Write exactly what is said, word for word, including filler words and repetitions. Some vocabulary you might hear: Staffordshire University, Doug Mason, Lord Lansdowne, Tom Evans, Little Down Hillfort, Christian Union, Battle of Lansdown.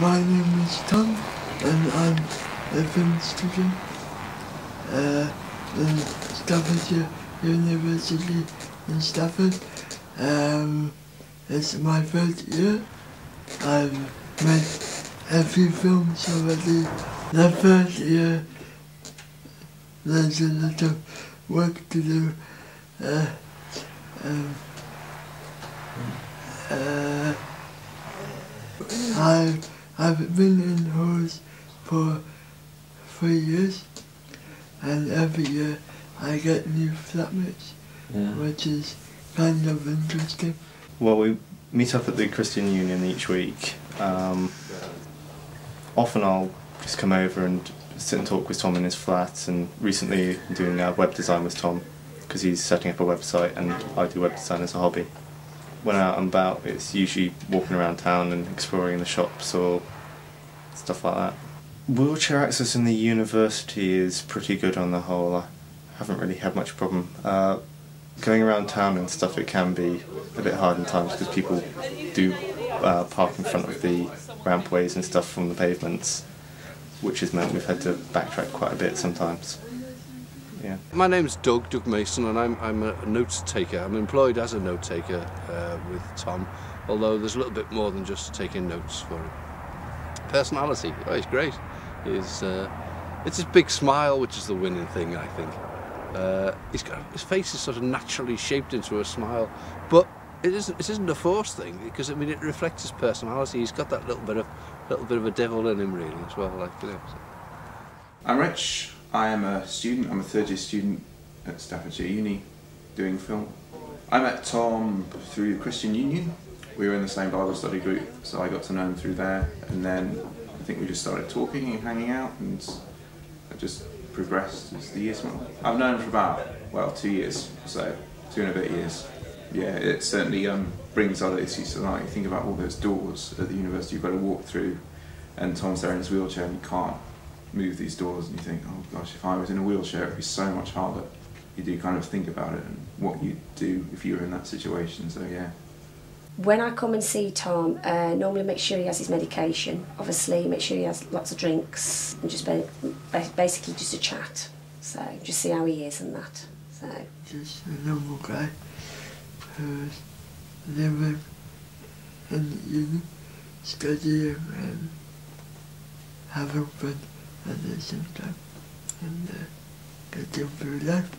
My name is Tom, and I'm a student uh, in Staffordshire University in Stafford. Um, it's my first year. I've made a few films already. The first year, there's a lot of work to do. Uh, um, uh, I've I've been in halls for three years, and every year I get new flatmates, yeah. Which is kind of interesting. Well, we meet up at the Christian Union each week. Um, often I'll just come over and sit and talk with Tom in his flat, and recently I'm doing uh, web design with Tom, because he's setting up a website and I do web design as a hobby. When out and about, it's usually walking around town and exploring the shops or stuff like that. Wheelchair access in the university is pretty good on the whole. I haven't really had much problem. Uh, going around town and stuff, it can be a bit hard in times because people do uh, park in front of the rampways and stuff from the pavements, which has meant we've had to backtrack quite a bit sometimes. Yeah. My name's Doug, Doug Mason, and I'm, I'm a note taker. I'm employed as a note taker uh, with Tom, although there's a little bit more than just taking notes for him. Personality, oh, he's great. He's, uh, it's his big smile, which is the winning thing, I think. Uh, he's got, his face is sort of naturally shaped into a smile, but it isn't, it isn't a forced thing, because I mean, it reflects his personality. He's got that little bit of, little bit of a devil in him, really, as well. Like, you know, so. I'm Rich. I am a student, I'm a third year student at Staffordshire Uni doing film. I met Tom through Christian Union. We were in the same Bible study group, so I got to know him through there, and then I think we just started talking and hanging out, and I just progressed as the years went on. I've known him for about, well, two years, so two and a bit years. Yeah, it certainly um, brings other issues to light. You think about all those doors at the university you've got to walk through, and Tom's there in his wheelchair and you can't move these doors, and you think, oh gosh, if I was in a wheelchair it would be so much harder. You do kind of think about it and what you'd do if you were in that situation, so yeah. When I come and see Tom, uh, normally make sure he has his medication, obviously, make sure he has lots of drinks, and just be basically just a chat, so just see how he is and that. So just a normal guy who's living in uni, studying and having fun at the same time, and uh, get them through life.